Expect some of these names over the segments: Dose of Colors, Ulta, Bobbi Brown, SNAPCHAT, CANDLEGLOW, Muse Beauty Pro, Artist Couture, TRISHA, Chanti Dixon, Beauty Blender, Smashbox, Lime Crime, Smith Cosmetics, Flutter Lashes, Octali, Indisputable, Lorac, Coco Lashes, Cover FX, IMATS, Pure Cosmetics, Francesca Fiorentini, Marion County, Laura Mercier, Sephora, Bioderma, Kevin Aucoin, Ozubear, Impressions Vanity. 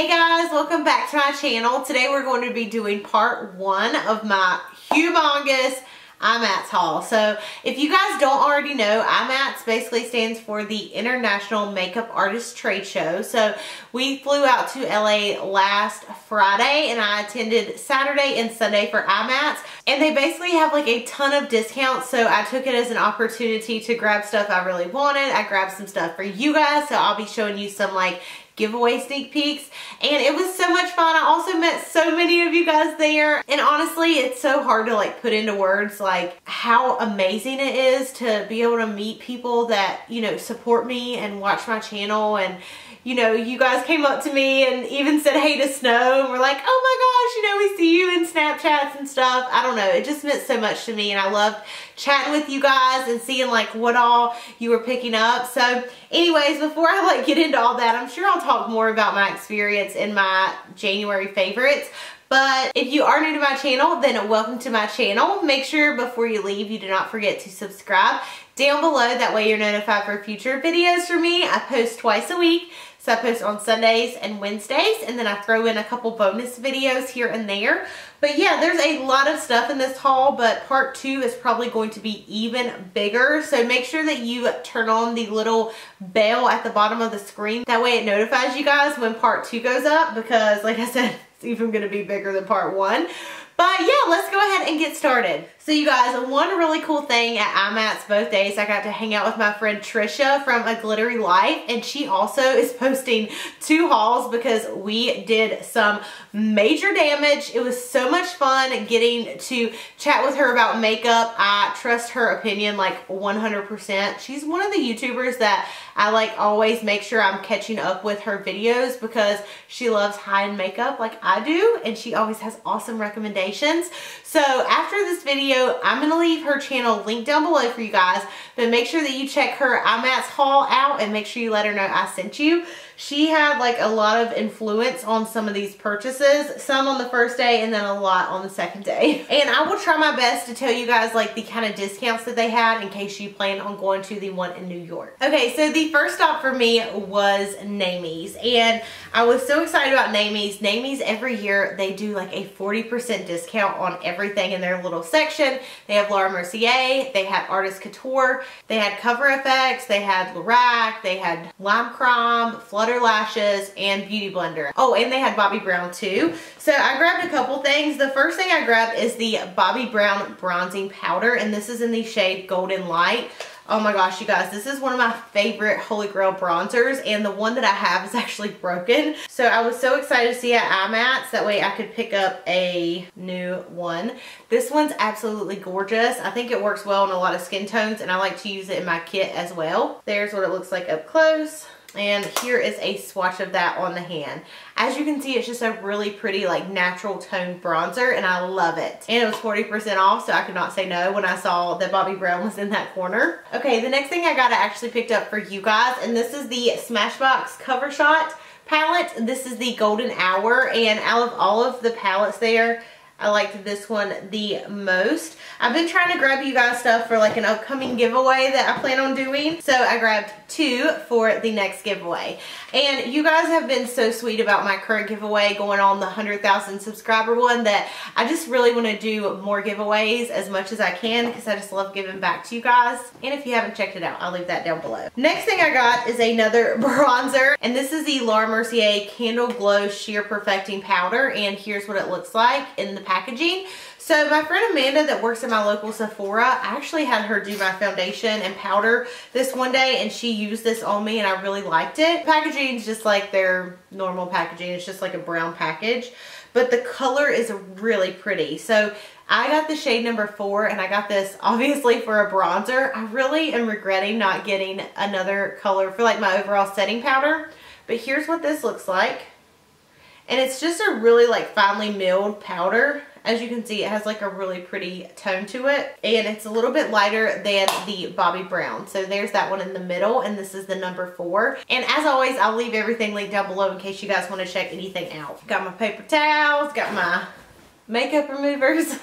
Hey guys, welcome back to my channel. Today we're going to be doing part one of my humongous IMATS haul. So if you guys don't already know, IMATS basically stands for the International Makeup Artist Trade Show. So we flew out to LA last Friday and I attended Saturday and Sunday for IMATS, and they basically have like a ton of discounts. So I took it as an opportunity to grab stuff I really wanted. I grabbed some stuff for you guys, so I'll be showing you some like giveaway sneak peeks, and it was so much fun. I also met so many of you guys there, and honestly it's so hard to like put into words like how amazing it is to be able to meet people that, you know, support me and watch my channel. And you know, you guys came up to me and even said hey to Snow, and we're like, oh my gosh, you know, we see you in Snapchats and stuff. I don't know, it just meant so much to me, and I loved chatting with you guys and seeing like what all you were picking up. So anyways, before I like get into all that, I'm sure I'll talk more about my experience in my January favorites. But if you are new to my channel, then welcome to my channel. Make sure before you leave, you do not forget to subscribe down below. That way you're notified for future videos from me. I post twice a week. So I post on Sundays and Wednesdays, and then I throw in a couple bonus videos here and there. But yeah, there's a lot of stuff in this haul, but part two is probably going to be even bigger. So make sure that you turn on the little bell at the bottom of the screen. That way it notifies you guys when part two goes up, because like I said, it's even going to be bigger than part one. But yeah, let's go ahead and get started. So you guys, one really cool thing at IMATS both days, I got to hang out with my friend Trisha from A Glittery Life, and she also is posting two hauls because we did some major damage. It was so much fun getting to chat with her about makeup. I trust her opinion like 100%. She's one of the YouTubers that I like always make sure I'm catching up with her videos, because she loves high-end makeup like I do, and she always has awesome recommendations. So after this video, I'm going to leave her channel linked down below for you guys, but make sure that you check her IMATS haul out and make sure you let her know I sent you. She had like a lot of influence on some of these purchases, some on the first day and then a lot on the second day. And I will try my best to tell you guys like the kind of discounts that they had in case you plan on going to the one in New York. Okay, so the first stop for me was Namie's, and I was so excited about Namie's. Namie's every year, they do like a 40% discount on everything in their little section. They have Laura Mercier, they had Artist Couture, they had Cover FX, they had Lorac, they had Lime Crime, Flutter Lashes, and Beauty Blender. Oh, and they had Bobbi Brown too. So I grabbed a couple things. The first thing I grabbed is the Bobbi Brown bronzing powder, and this is in the shade Golden Light. Oh my gosh, you guys, this is one of my favorite holy grail bronzers, and the one that I have is actually broken. So I was so excited to see it at IMATS, that way I could pick up a new one. This one's absolutely gorgeous. I think it works well in a lot of skin tones, and I like to use it in my kit as well. There's what it looks like up close. And here is a swatch of that on the hand. As you can see, it's just a really pretty like natural tone bronzer, and I love it. And it was 40% off, so I could not say no when I saw that Bobbi Brown was in that corner. Okay, the next thing I got I actually picked up for you guys, and this is the Smashbox Cover Shot palette. This is the Golden Hour, and out of all of the palettes there, I liked this one the most. I've been trying to grab you guys stuff for like an upcoming giveaway that I plan on doing. So I grabbed two for the next giveaway. And you guys have been so sweet about my current giveaway going on the 100,000 subscriber one, that I just really want to do more giveaways as much as I can, because I just love giving back to you guys. And if you haven't checked it out, I'll leave that down below. Next thing I got is another bronzer, and this is the Laura Mercier Candle Glow Sheer Perfecting Powder, and here's what it looks like in the packaging. So my friend Amanda that works at my local Sephora, I actually had her do my foundation and powder this one day, and she used this on me, and I really liked it. Packaging is just like their normal packaging. It's just like a brown package, but the color is really pretty. So I got the shade number 4, and I got this obviously for a bronzer. I really am regretting not getting another color for like my overall setting powder, but here's what this looks like. And it's just a really like finely milled powder. As you can see, it has like a really pretty tone to it, and it's a little bit lighter than the Bobbi Brown. So there's that one in the middle, and this is the number 4. And as always, I'll leave everything linked down below in case you guys want to check anything out. Got my paper towels, got my makeup removers.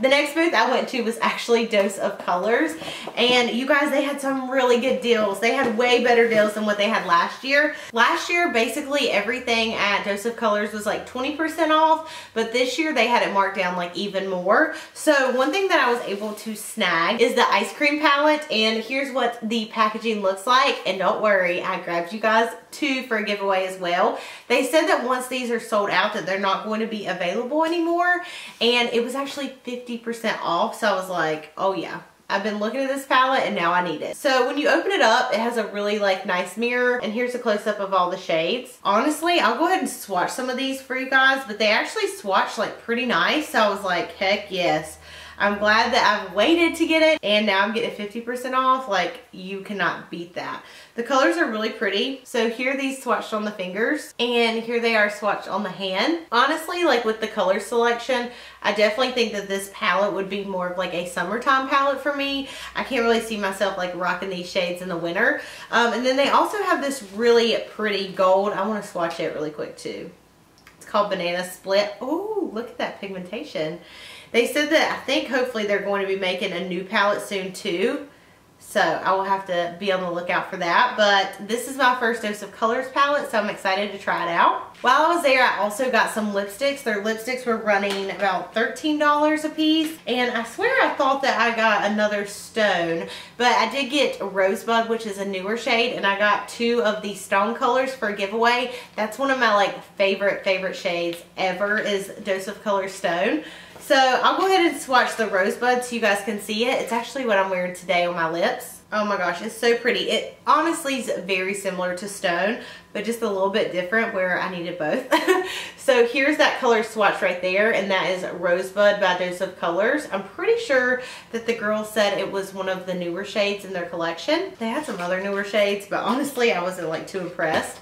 The next booth I went to was actually Dose of Colors, and you guys, they had some really good deals. They had way better deals than what they had last year. Last year, basically everything at Dose of Colors was like 20% off, but this year they had it marked down like even more. So one thing that I was able to snag is the ice cream palette, and here's what the packaging looks like. And don't worry, I grabbed you guys two for a giveaway as well. They said that once these are sold out that they're not going to be available anymore, and it was actually 50% off. So I was like, oh yeah, I've been looking at this palette and now I need it. So when you open it up, it has a really like nice mirror, and here's a close-up of all the shades. Honestly, I'll go ahead and swatch some of these for you guys, but they actually swatched like pretty nice. So I was like, heck yes, I'm glad that I've waited to get it, and now I'm getting 50% off. Like, you cannot beat that. The colors are really pretty. So here these swatched on the fingers, and here they are swatched on the hand. Honestly, like with the color selection, I definitely think that this palette would be more of like a summertime palette for me. I can't really see myself like rocking these shades in the winter. And then they also have this really pretty gold. I want to swatch it really quick too. It's called Banana Split. Oh, look at that pigmentation. They said that I think hopefully they're going to be making a new palette soon too. So I will have to be on the lookout for that. But this is my first Dose of Colors palette, so I'm excited to try it out. While I was there, I also got some lipsticks. Their lipsticks were running about $13 a piece. And I swear I thought that I got another stone, but I did get Rosebud, which is a newer shade. And I got two of the stone colors for a giveaway. That's one of my like favorite shades ever is Dose of Colors Stone. So I'll go ahead and swatch the Rosebud so you guys can see it. It's actually what I'm wearing today on my lips. Oh my gosh, it's so pretty. It honestly is very similar to Stone, but just a little bit different where I needed both. So here's that color swatch right there, and that is Rosebud by Dose of Colors. I'm pretty sure that the girl said it was one of the newer shades in their collection. They had some other newer shades, but honestly, I wasn't like too impressed.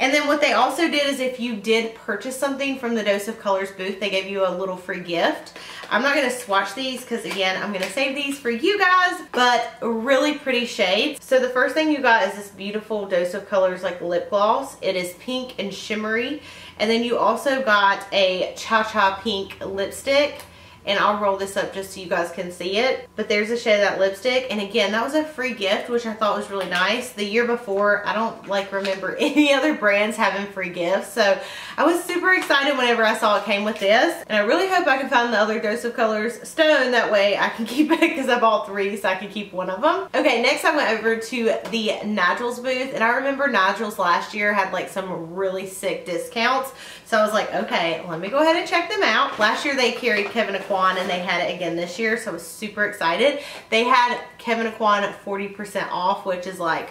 And then what they also did is if you did purchase something from the Dose of Colors booth, they gave you a little free gift. I'm not going to swatch these because again, I'm going to save these for you guys, but really pretty shades. So the first thing you got is this beautiful Dose of Colors like lip gloss. It is pink and shimmery, and then you also got a Cha Cha Pink lipstick, and I'll roll this up just so you guys can see it. But there's a shade of that lipstick, and again, that was a free gift, which I thought was really nice. The year before, I don't like remember any other brands having free gifts, so I was super excited whenever I saw it came with this. And I really hope I can find the other Dose of Colors Stone, that way I can keep it, because I bought three, so I can keep one of them. Okay, next I went over to the Nigel's booth, and I remember Nigel's last year had like some really sick discounts, so I was like, okay, let me go ahead and check them out. Last year they carried Kevin Aucoin, and they had it again this year, so I was super excited. They had Kevin Aucoin at 40% off, which is like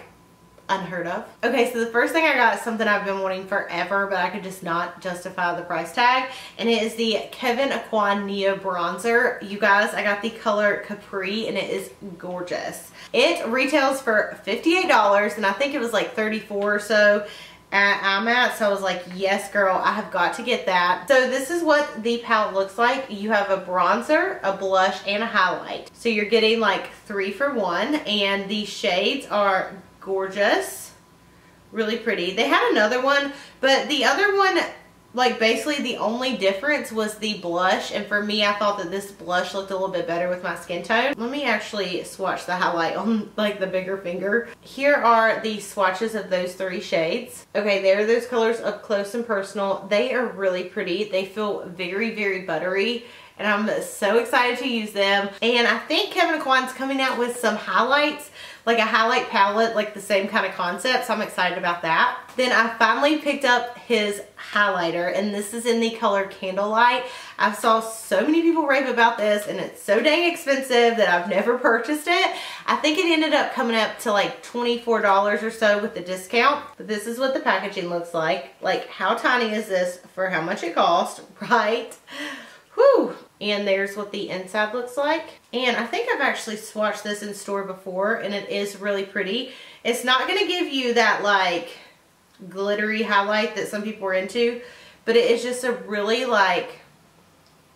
unheard of. Okay, so the first thing I got is something I've been wanting forever, but I could just not justify the price tag, and it is the Kevin Aucoin Neo Bronzer. You guys, I got the color Capri, and it is gorgeous. It retails for $58, and I think it was like $34 or so at IMATS, so I was like, yes girl, I have got to get that. So this is what the palette looks like. You have a bronzer, a blush, and a highlight, so you're getting like 3 for 1, and the shades are gorgeous, really pretty. They had another one, but the other one, like basically the only difference was the blush, and for me, I thought that this blush looked a little bit better with my skin tone. Let me actually swatch the highlight on like the bigger finger. Here are the swatches of those three shades. Okay, there are those colors up close and personal. They are really pretty. They feel very, very buttery, and I'm so excited to use them. And I think Kevin Aucoin's coming out with some highlights, like a highlight palette, like the same kind of concept, so I'm excited about that. Then I finally picked up his highlighter, and this is in the color Candlelight. I saw so many people rave about this, and it's so dang expensive that I've never purchased it. I think it ended up coming up to like $24 or so with the discount. But this is what the packaging looks like. Like, how tiny is this for how much it cost, right? Whew. And there's what the inside looks like. And I think I've actually swatched this in store before, and it is really pretty. It's not going to give you that like glittery highlight that some people are into, but it is just a really like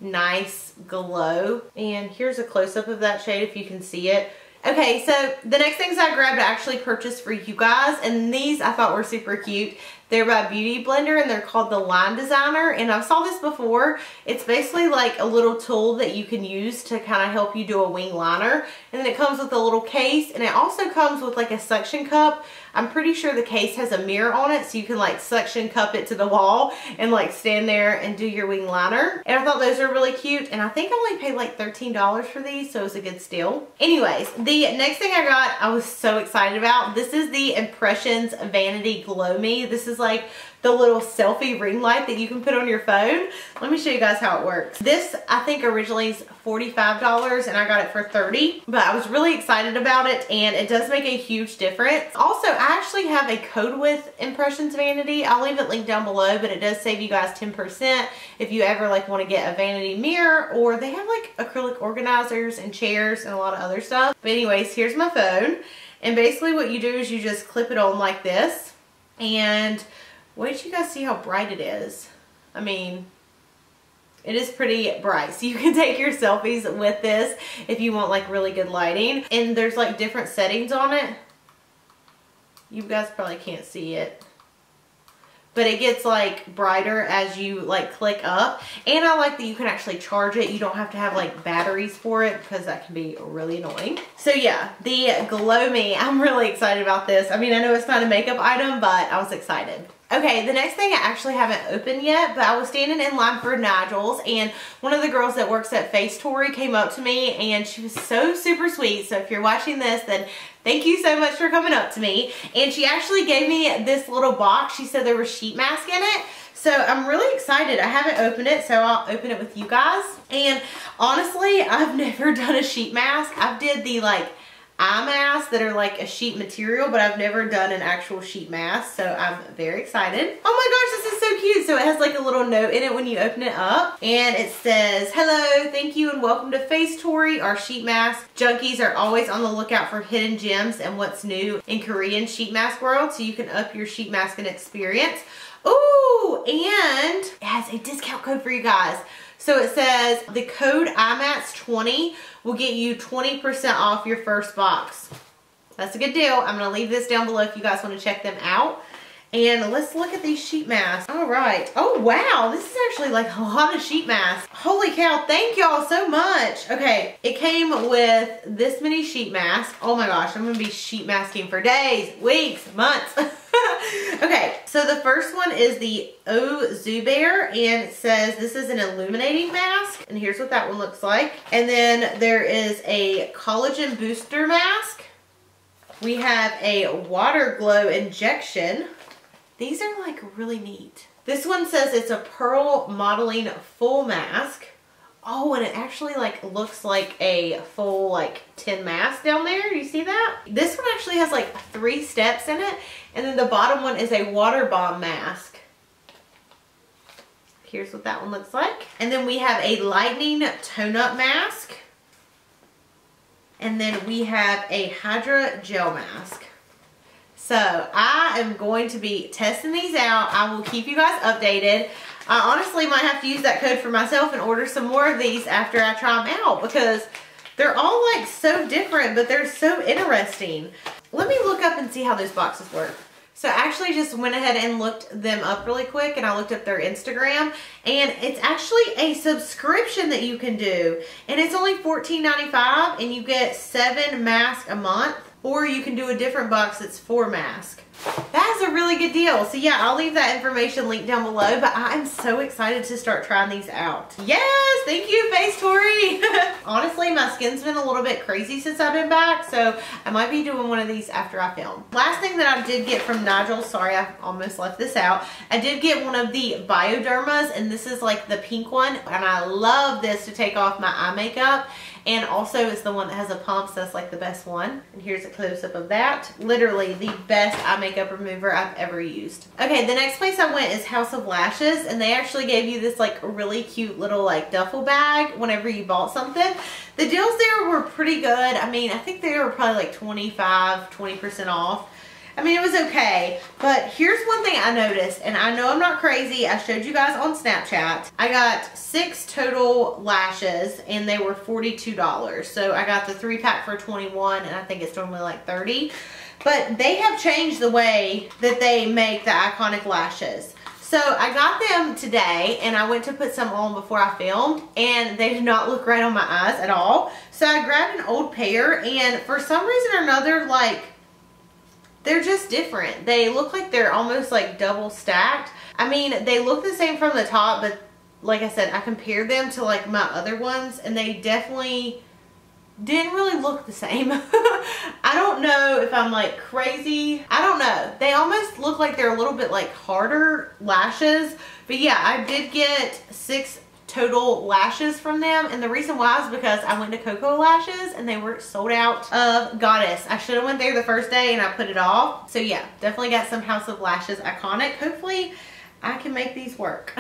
nice glow. And here's a close-up of that shade if you can see it. Okay, so the next things I grabbed I actually purchased for you guys, and these I thought were super cute. They're by Beauty Blender and they're called the Line Designer. And I saw this before. It's basically like a little tool that you can use to kind of help you do a wing liner. And then it comes with a little case, and it also comes with like a suction cup. I'm pretty sure the case has a mirror on it, so you can like suction cup it to the wall and like stand there and do your wing liner. And I thought those are really cute, and I think I only paid like $13 for these, so it was a good steal. Anyways, the next thing I got, I was so excited about. This is the Impressions Vanity Glow Me. This is like the little selfie ring light that you can put on your phone. Let me show you guys how it works. This, I think, originally is $45 and I got it for $30, but I was really excited about it and it does make a huge difference. Also, I actually have a code with Impressions Vanity. I'll leave it linked down below, but it does save you guys 10% if you ever like want to get a vanity mirror, or they have like acrylic organizers and chairs and a lot of other stuff. But anyways, here's my phone. And basically what you do is you just clip it on like this, and wait till you guys see how bright it is. I mean, it is pretty bright. So you can take your selfies with this if you want like really good lighting. And there's like different settings on it. You guys probably can't see it, but it gets like brighter as you like click up. And I like that you can actually charge it. You don't have to have like batteries for it, because that can be really annoying. So yeah, the Glow Me, I'm really excited about this. I mean, I know it's not a makeup item, but I was excited. Okay, the next thing I actually haven't opened yet, but I was standing in line for Nigel's, and one of the girls that works at FaceTory came up to me, and she was so super sweet. So if you're watching this, then thank you so much for coming up to me. And she actually gave me this little box. She said there was sheet mask in it. So I'm really excited. I haven't opened it, so I'll open it with you guys. And honestly, I've never done a sheet mask. I've did the like eye masks that are like a sheet material, but I've never done an actual sheet mask, so I'm very excited. Oh my gosh, this is so cute. So it has like a little note in it when you open it up, and it says, hello, thank you, and welcome to FaceTory. Our sheet mask junkies are always on the lookout for hidden gems and what's new in Korean sheet mask world, so you can up your sheet masking experience. Ooh, and it has a discount code for you guys. So it says the code IMATS20 will get you 20% off your first box. That's a good deal. I'm going to leave this down below if you guys want to check them out. And let's look at these sheet masks. All right. Oh, wow. This is actually like a lot of sheet masks. Holy cow. Thank y'all so much. Okay. It came with this many sheet masks. Oh my gosh. I'm going to be sheet masking for days, weeks, months. Okay, so the first one is the Ozubear, and it says this is an illuminating mask, and here's what that one looks like. And then there is a collagen booster mask. We have a water glow injection. These are like really neat. This one says it's a pearl modeling full mask. Oh, and it actually like looks like a full like tin mask down there. You see that? This one actually has like 3 steps in it. And then the bottom one is a water bomb mask. Here's what that one looks like. And then we have a lightning tone up mask. And then we have a Hydra gel mask. So I am going to be testing these out. I will keep you guys updated. I honestly might have to use that code for myself and order some more of these after I try them out, because they're all like so different, but they're so interesting. Let me look up and see how those boxes work. So I actually just went ahead and looked them up really quick, and I looked up their Instagram, and it's actually a subscription that you can do, and it's only $14.95, and you get 7 masks a month. Or you can do a different box that's 4 masks. That's a really good deal. So yeah, I'll leave that information linked down below, but I'm so excited to start trying these out. Yes, thank you, FaceTory. Honestly, my skin's been a little bit crazy since I've been back, so I might be doing one of these after I film. Last thing that I did get from Nigel, sorry, I almost left this out. I did get one of the Biodermas, and this is like the pink one, and I love this to take off my eye makeup. And also it's the one that has a pump, so that's like the best one. And here's a close-up of that. Literally the best eye makeup remover I've ever used. Okay, the next place I went is House of Lashes, and they actually gave you this like really cute little like duffel bag whenever you bought something. The deals there were pretty good. I mean, I think they were probably like 20% off. I mean, it was okay, but here's one thing I noticed, and I know I'm not crazy. I showed you guys on Snapchat. I got 6 total lashes, and they were $42. So I got the 3-pack for $21, and I think it's normally like $30. But they have changed the way that they make the iconic lashes. So I got them today and I went to put some on before I filmed, and they did not look right on my eyes at all. So I grabbed an old pair, and for some reason or another, like, they're just different. They look like they're almost like double stacked. I mean, they look the same from the top, but like I said, I compared them to like my other ones and they definitely didn't really look the same. I don't know if I'm like crazy. I don't know. They almost look like they're a little bit like harder lashes. But yeah, I did get 6 total lashes from them, and the reason why is because I went to Coco Lashes and they were sold out of Goddess. I should have went there the first day and I put it off. So yeah, definitely got some House of Lashes iconic. Hopefully I can make these work.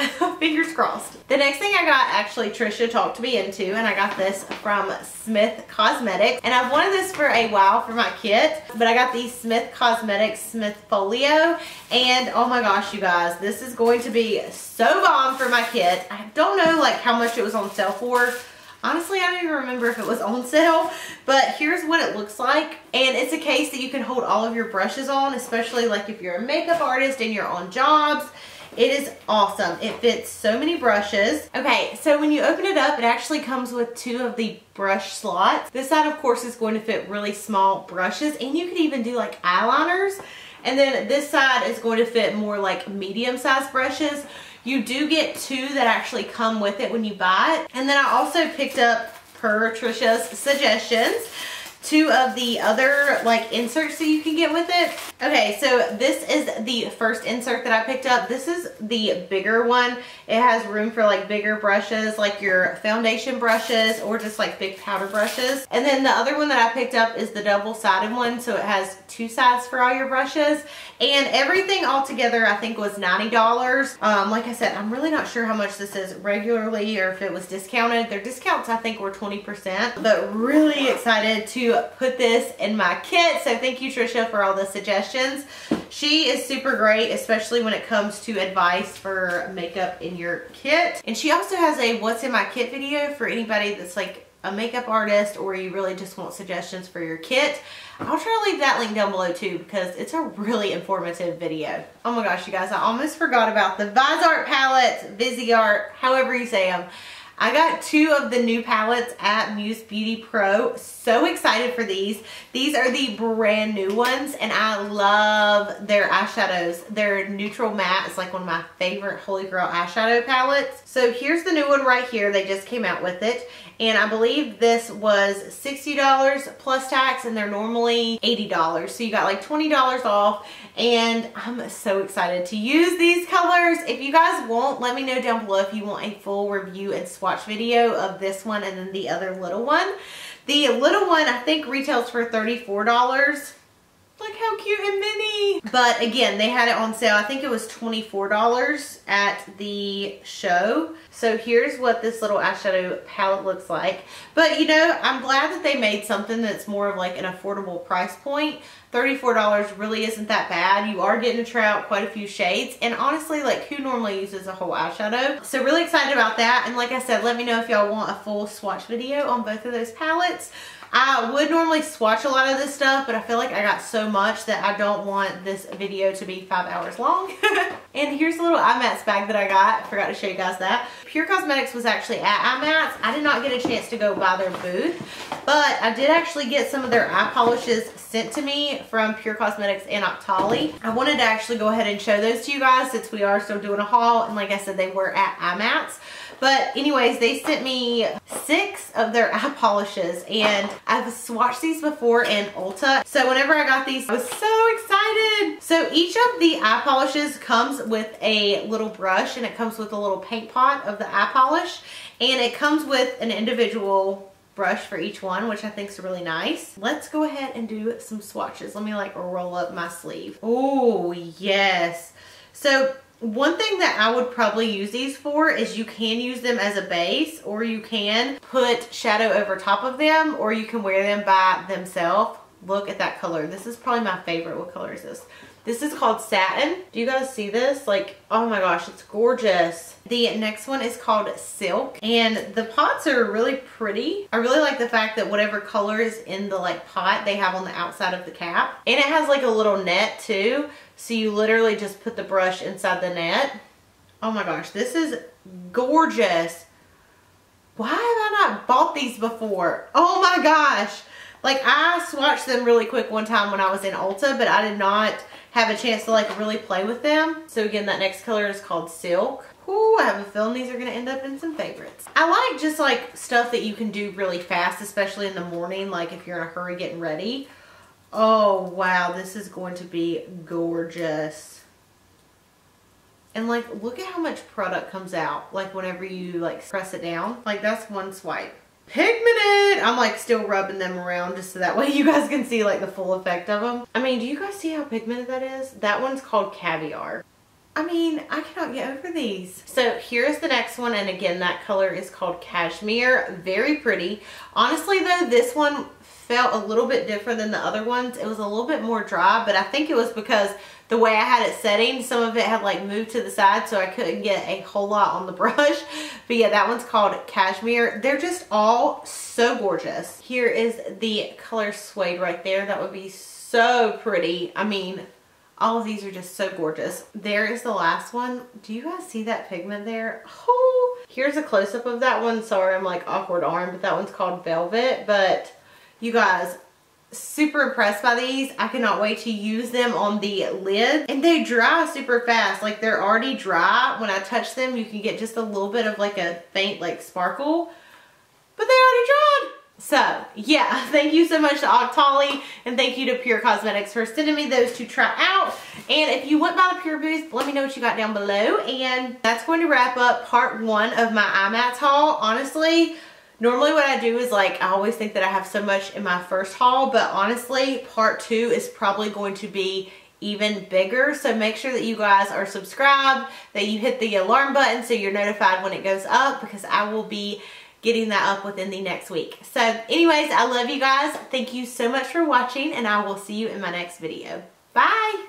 Fingers crossed. The next thing I got, actually Trisha talked me into, and I got this from Smith Cosmetics. And I've wanted this for a while for my kit, but I got the Smith Cosmetics Smith Folio. And oh my gosh, you guys, this is going to be so bomb for my kit. I don't know like how much it was on sale for. Honestly, I don't even remember if it was on sale, but here's what it looks like. And it's a case that you can hold all of your brushes on, especially like if you're a makeup artist and you're on jobs. It is awesome. It fits so many brushes. Okay, so when you open it up, it actually comes with 2 of the brush slots. This side, of course, is going to fit really small brushes, and you could even do like eyeliners. And then this side is going to fit more like medium-sized brushes. You do get 2 that actually come with it when you buy it. And then I also picked up, per Trisha's suggestions, 2 of the other like inserts that you can get with it. Okay, so this is the first insert that I picked up. This is the bigger one. It has room for like bigger brushes, like your foundation brushes or just like big powder brushes. And then the other one that I picked up is the double-sided one, so it has 2 sides for all your brushes. And everything all together I think was $90. Like I said, I'm really not sure how much this is regularly or if it was discounted. Their discounts I think were 20%, but really excited to put this in my kit. So thank you, Trisha, for all the suggestions. She is super great, especially when it comes to advice for makeup in your kit. And she also has a what's in my kit video for anybody that's like a makeup artist or you really just want suggestions for your kit. I'll try to leave that link down below too, because it's a really informative video. Oh my gosh, you guys, I almost forgot about the Viseart palettes, Viseart, however you say them. I got 2 of the new palettes at Muse Beauty Pro. So excited for these. These are the brand new ones, and I love their eyeshadows. Their neutral matte is like one of my favorite holy grail eyeshadow palettes. So here's the new one right here. They just came out with it, and I believe this was $60 plus tax, and they're normally $80. So you got like $20 off, and I'm so excited to use these colors. If you guys want, let me know down below if you want a full review and swatch video of this one and then the other little one. The little one I think retails for $34. Look how cute and mini. But again, they had it on sale. I think it was $24 at the show. So here's what this little eyeshadow palette looks like. But you know, I'm glad that they made something that's more of like an affordable price point. $34 really isn't that bad. You are getting to try out quite a few shades, and honestly, like, who normally uses a whole eyeshadow? So really excited about that. And like I said, let me know if y'all want a full swatch video on both of those palettes. I would normally swatch a lot of this stuff, but I feel like I got so much that I don't want this video to be 5 hours long. And here's a little IMATS bag that I got. I forgot to show you guys that. Pure Cosmetics was actually at IMATS. I did not get a chance to go by their booth, but I did actually get some of their eye polishes sent to me from Pure Cosmetics and Octali. I wanted to actually go ahead and show those to you guys since we are still doing a haul, and like I said, they were at IMATS. But anyways, they sent me 6 of their eye polishes, and I've swatched these before in Ulta. So whenever I got these, I was so excited. So each of the eye polishes comes with a little brush, and it comes with a little paint pot of the eye polish, and it comes with an individual brush for each one, which I think is really nice. Let's go ahead and do some swatches. Let me like roll up my sleeve. Oh yes. So one thing that I would probably use these for is you can use them as a base, or you can put shadow over top of them, or you can wear them by themselves. Look at that color. This is probably my favorite. What color is this? This is called Satin. Do you guys see this? Like, oh my gosh, it's gorgeous. The next one is called Silk, and the pots are really pretty. I really like the fact that whatever color is in the like pot they have on the outside of the cap, and it has like a little net too, so you literally just put the brush inside the net. Oh my gosh, this is gorgeous. Why have I not bought these before? Oh my gosh. Like, I swatched them really quick one time when I was in Ulta, but I did not have a chance to like really play with them. So again, that next color is called Silk. Ooh, I have a feeling these are gonna end up in some favorites. I like just like stuff that you can do really fast, especially in the morning, like if you're in a hurry getting ready. Oh wow, this is going to be gorgeous. And like, look at how much product comes out, like whenever you like press it down. Like, that's one swipe. Pigmented! I'm like still rubbing them around just so that way you guys can see like the full effect of them. I mean, do you guys see how pigmented that is? That one's called Caviar. I mean, I cannot get over these. So here's the next one, and again, that color is called Cashmere. Very pretty. Honestly though, this one felt a little bit different than the other ones. It was a little bit more dry, but I think it was because the way I had it setting, some of it had like moved to the side, so I couldn't get a whole lot on the brush. But yeah, that one's called Cashmere. They're just all so gorgeous. Here is the color Suede right there. That would be so pretty. I mean, all of these are just so gorgeous. There is the last one. Do you guys see that pigment there? Oh, here's a close-up of that one. Sorry, I'm like awkward arm, but that one's called Velvet. But you guys, super impressed by these. I cannot wait to use them on the lid. And they dry super fast. Like, they're already dry. When I touch them, you can get just a little bit of like a faint like sparkle, but they already dried. So yeah, thank you so much to Octali, and thank you to Pure Cosmetics for sending me those to try out. And if you went by the Pure booth, let me know what you got down below. And that's going to wrap up part one of my IMATS haul. Honestly, normally what I do is like, I always think that I have so much in my first haul, but honestly, part two is probably going to be even bigger. So make sure that you guys are subscribed, that you hit the alarm button so you're notified when it goes up, because I will be getting that up within the next week. So anyways, I love you guys. Thank you so much for watching, and I will see you in my next video. Bye.